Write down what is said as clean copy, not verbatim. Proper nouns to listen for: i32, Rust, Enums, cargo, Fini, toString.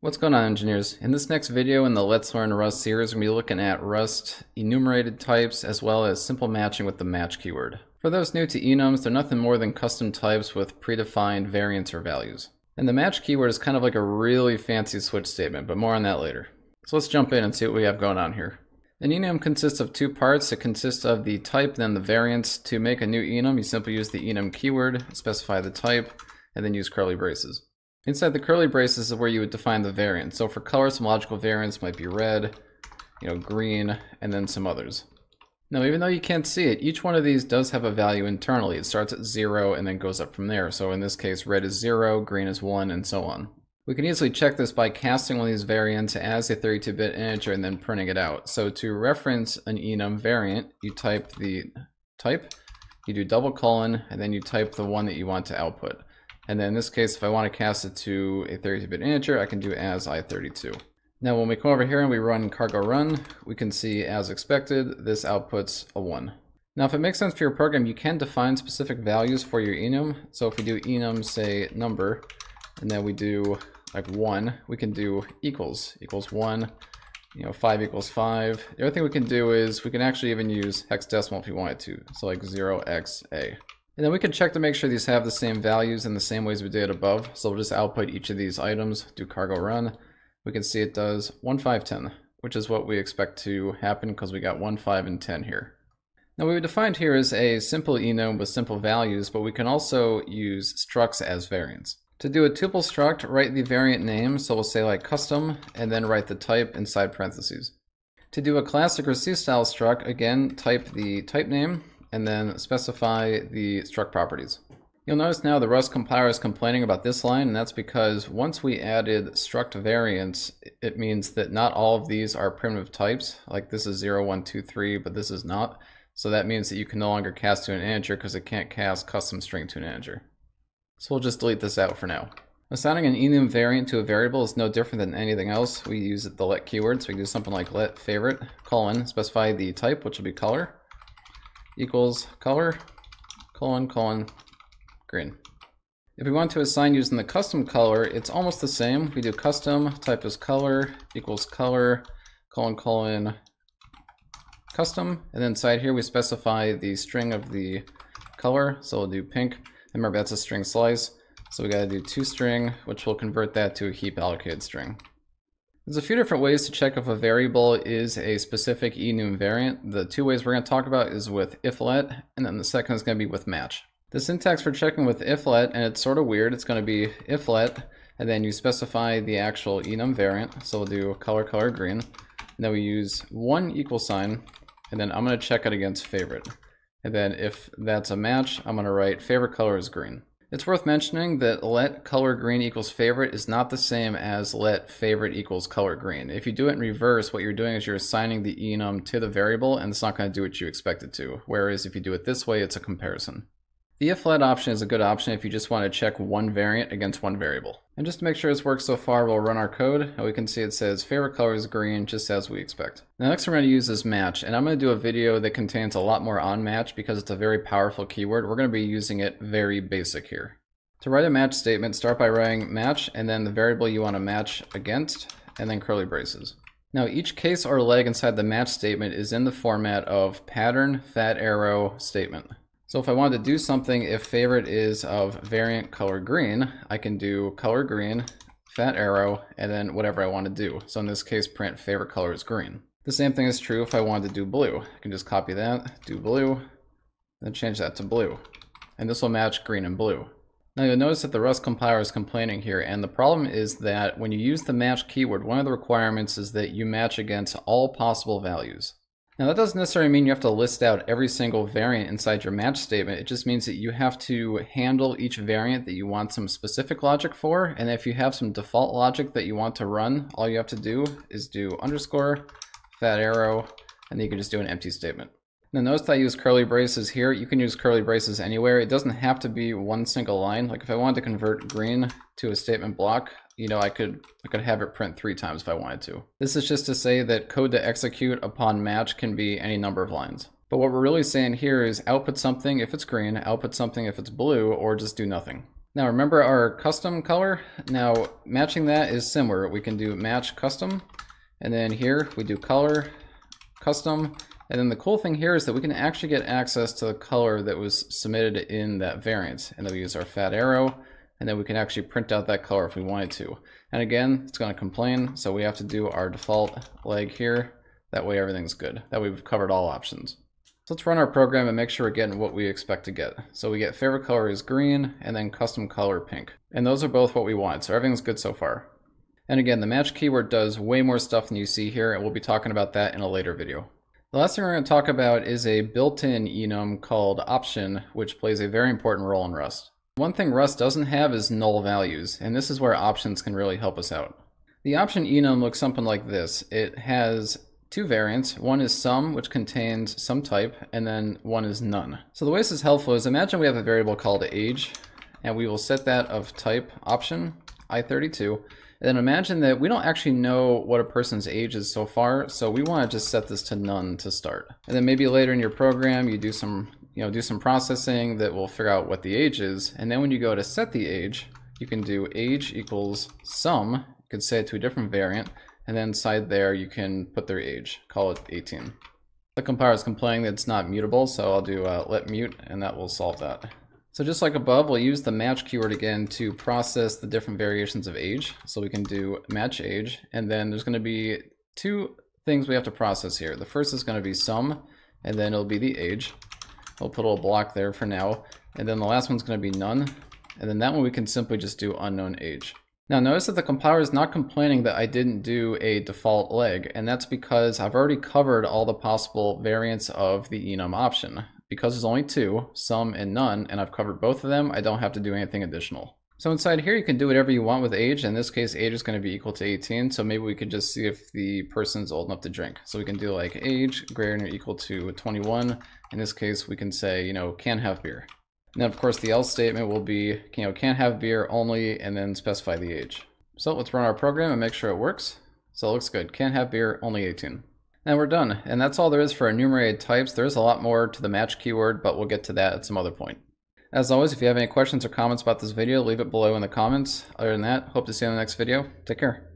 What's going on, engineers? In this next video in the Let's Learn Rust series, we're going to be looking at Rust enumerated types as well as simple matching with the match keyword. For those new to enums, they're nothing more than custom types with predefined variants or values. And the match keyword is kind of like a really fancy switch statement, but more on that later. So let's jump in and see what we have going on here. An enum consists of two parts. It consists of the type, then the variants. To make a new enum, you simply use the enum keyword, specify the type, and then use curly braces. Inside the curly braces is where you would define the variant. So for color, some logical variants might be red, green, and then some others. Now, even though you can't see it, each one of these does have a value internally. It starts at 0 and then goes up from there. So in this case, red is 0, green is 1, and so on. We can easily check this by casting one of these variants as a 32-bit integer and then printing it out. So to reference an enum variant, you type the type, you do : and then you type the one that you want to output. And then in this case, if I want to cast it to a 32-bit integer, I can do as i32. Now when we come over here and we run cargo run, we can see, as expected, this outputs a 1. Now if it makes sense for your program, you can define specific values for your enum. So if we do enum, say number, and then we do like 1, we can do equals 1, 5 equals 5. The other thing we can do is we can actually even use hexadecimal if you wanted to, so like 0xa. And then we can check to make sure these have the same values in the same ways we did above. So we'll just output each of these items, do cargo run. We can see it does 1, 5, 10, which is what we expect to happen because we got 1, 5, and 10 here. Now what we defined here is a simple enum with simple values, but we can also use structs as variants. To do a tuple struct, write the variant name. So we'll say like custom, and then write the type inside parentheses. To do a classic or C-style struct, again, type the type name, and then specify the struct properties. You'll notice now the Rust compiler is complaining about this line, and that's because once we added struct variants, it means that not all of these are primitive types. Like this is 0, 1, 2, 3, but this is not. So that means that you can no longer cast to an integer because it can't cast custom string to an integer. So we'll just delete this out for now. Assigning an enum variant to a variable is no different than anything else. We use the let keyword, so we can do something like let favorite, specify the type, which will be color, equals color, : green. If we want to assign using the custom color, it's almost the same. We do custom, type is color, equals color, : custom, and then inside here we specify the string of the color, so we'll do pink, and remember that's a string slice, so we gotta do toString, which will convert that to a heap allocated string. There's a few different ways to check if a variable is a specific enum variant. The two ways we're going to talk about is with iflet, and then the second is going to be with match. The syntax for checking with iflet, and it's sort of weird, it's going to be iflet, and then you specify the actual enum variant. So we'll do color, green, and then we use $! And then I'm going to check it against favorite. And then if that's a match, I'm going to write favorite color is green. It's worth mentioning that let color green equals favorite is not the same as let favorite equals color green. If you do it in reverse, what you're doing is you're assigning the enum to the variable, and it's not going to do what you expect it to. Whereas if you do it this way, it's a comparison. The iflet option is a good option if you just want to check one variant against one variable. And just to make sure this works so far, we'll run our code, and we can see it says favorite color is green, just as we expect. Now, next we're going to use is match, and I'm going to do a video that contains a lot more on match because it's a very powerful keyword. We're going to be using it very basic here. To write a match statement, start by writing match, and then the variable you want to match against, and then curly braces. Now each case or leg inside the match statement is in the format of pattern # statement. So if I wanted to do something, if favorite is of variant color green, I can do color green, # and then whatever I want to do. So in this case, print favorite color is green. The same thing is true if I wanted to do blue. I can just copy that, do blue, then change that to blue. And this will match green and blue. Now you'll notice that the Rust compiler is complaining here, and the problem is that when you use the match keyword, one of the requirements is that you match against all possible values. Now that doesn't necessarily mean you have to list out every single variant inside your match statement. It just means that you have to handle each variant that you want some specific logic for, and if you have some default logic that you want to run, all you have to do is do _, and then you can just do an empty statement. Now notice that I use curly braces here. You can use curly braces anywhere. It doesn't have to be one single line. Like if I wanted to convert green to a statement block, I could have it print 3 times if I wanted to. This is just to say that code to execute upon match can be any number of lines. But what we're really saying here is output something if it's green, output something if it's blue, or just do nothing. Now remember our custom color? Now matching that is similar. We can do match custom, and then here we do color custom. And then the cool thing here is that we can actually get access to the color that was submitted in that variant. And then we use our fat arrow, and then we can actually print out that color if we wanted to. And again, it's going to complain, so we have to do our default leg here. That way everything's good. That way we've covered all options. So let's run our program and make sure we're getting what we expect to get. So we get favorite color is green, and then custom color pink. And those are both what we want, so everything's good so far. And again, the match keyword does way more stuff than you see here, and we'll be talking about that in a later video. The last thing we're going to talk about is a built-in enum called option, which plays a very important role in Rust. One thing Rust doesn't have is null values, and this is where options can really help us out. The option enum looks something like this. It has two variants. One is sum, which contains some type, and then one is none. So the way this is helpful is, imagine we have a variable called age, and we will set that of type option i32. And then imagine that we don't actually know what a person's age is so far, so we want to just set this to none to start. And then maybe later in your program you do some, processing that will figure out what the age is. And then when you go to set the age, you can do age equals sum. You could set it to a different variant, and then inside there you can put their age. Call it 18. The compiler is complaining that it's not mutable, so I'll do let mute, and that will solve that. So just like above, we'll use the match keyword again to process the different variations of age. So we can do match age, and then there's going to be two things we have to process here. The first is going to be sum, and then it'll be the age. We'll put a little block there for now. And then the last one's going to be none. And then that one we can simply just do unknown age. Now notice that the compiler is not complaining that I didn't do a default leg, and that's because I've already covered all the possible variants of the enum option. Because there's only two, sum and none, and I've covered both of them, I don't have to do anything additional. So inside here you can do whatever you want with age. In this case, age is going to be equal to 18, so maybe we could just see if the person's old enough to drink. So we can do like age greater than or equal to 21. In this case, we can say, can have beer. And then of course the else statement will be, can have beer only, and then specify the age. So let's run our program and make sure it works. So it looks good. Can have beer, only 18. And we're done. And that's all there is for enumerated types. There's a lot more to the match keyword, but we'll get to that at some other point. As always, if you have any questions or comments about this video, leave it below in the comments. Other than that, hope to see you in the next video. Take care.